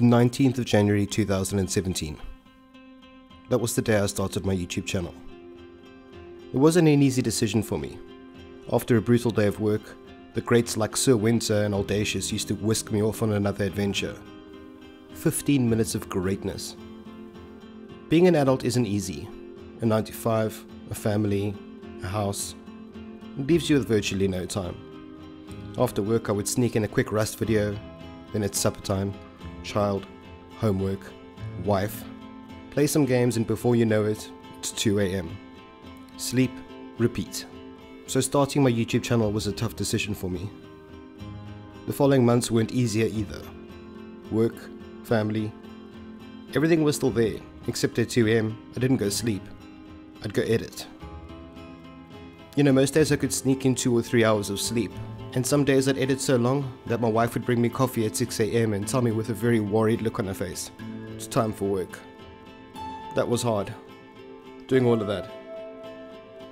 the 19th of January 2017. That was the day I started my YouTube channel. It wasn't an easy decision for me. After a brutal day of work, the greats like Sir Winter and Audacious used to whisk me off on another adventure. 15 minutes of greatness. Being an adult isn't easy. A 9-to-5, a family, a house. It leaves you with virtually no time. After work I would sneak in a quick Rust video, then it's supper time, child, homework, wife, play some games, and before you know it, it's 2 AM. Sleep, repeat. So starting my YouTube channel was a tough decision for me. The following months weren't easier either. Work, family, everything was still there, except at 2 AM I didn't go sleep, I'd go edit. You know, most days I could sneak in 2 or 3 hours of sleep, and some days I'd edit so long that my wife would bring me coffee at 6 AM and tell me with a very worried look on her face, "It's time for work." That was hard, doing all of that.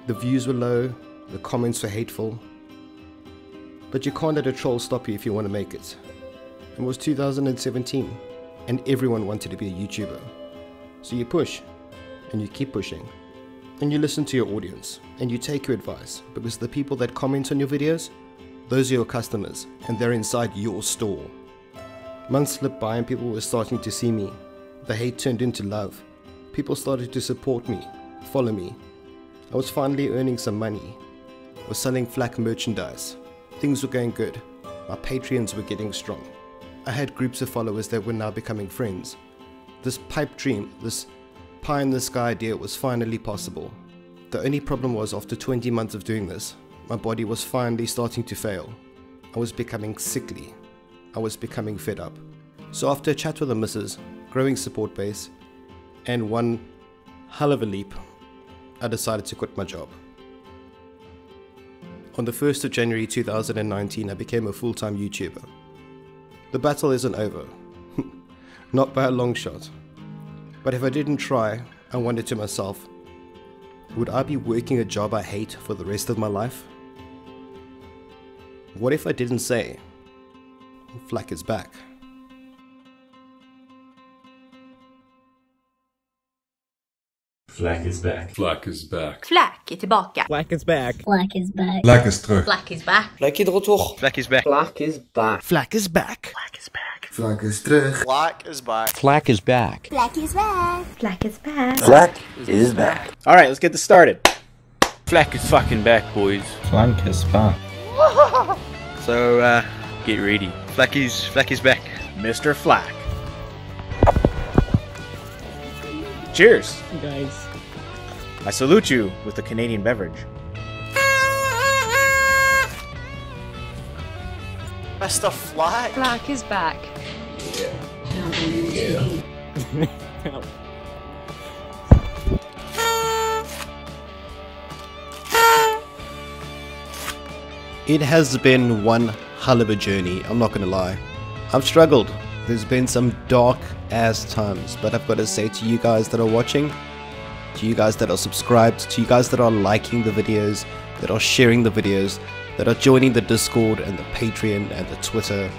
The views were low, the comments were hateful, but you can't let a troll stop you if you want to make it. It was 2017, and everyone wanted to be a YouTuber. So you push, and you keep pushing, and you listen to your audience, and you take your advice, because the people that comment on your videos, those are your customers, and they're inside your store. Months slipped by and people were starting to see me. The hate turned into love. People started to support me, follow me. I was finally earning some money. I was selling Flak merchandise. Things were going good. My Patreons were getting strong. I had groups of followers that were now becoming friends. This pipe dream, this pie in the sky idea was finally possible. The only problem was, after 20 months of doing this, my body was finally starting to fail. I was becoming sickly. I was becoming fed up. So after a chat with the missus, growing support base, and one hell of a leap, I decided to quit my job. On the 1st of January 2019, I became a full-time YouTuber. The battle isn't over. Not by a long shot. But if I didn't try, I wondered to myself, would I be working a job I hate for the rest of my life? What if I didn't say, Flak is back? Flak is back. Flak is back. Flak is tillbaka. Flak is back. Flak is back. Flak is terug. Flak is back. Flak is de retour. Flak is back. Flak is back. Flak is back. Flak is back. Flak is terug. Flak is back. Flak is back. Flak is back. Flak is back. Flak is back. All right, let's get this started. Flak is fucking back, boys. Flak is back. So, get ready. Flak is back. Mr. Flak. Cheers, guys. I salute you with the Canadian beverage. Mr. Flak. Flak is back. Yeah. It has been one hell of a journey, I'm not gonna lie. I've struggled. There's been some dark ass times, but I've got to say to you guys that are watching, to you guys that are subscribed, to you guys that are liking the videos, that are sharing the videos, that are joining the Discord and the Patreon and the Twitter,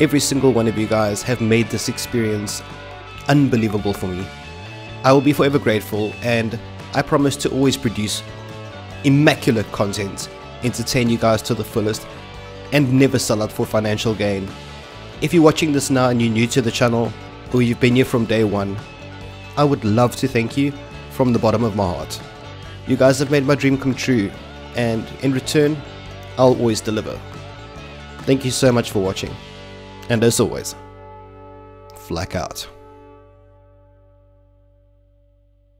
every single one of you guys have made this experience unbelievable for me. I will be forever grateful, and I promise to always produce immaculate content, entertain you guys to the fullest, and never sell out for financial gain. If you're watching this now and you're new to the channel, or you've been here from day one, I would love to thank you from the bottom of my heart. You guys have made my dream come true, and in return, I'll always deliver. Thank you so much for watching, and as always, Flak out.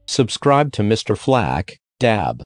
Subscribe to Mr. Flak, dab.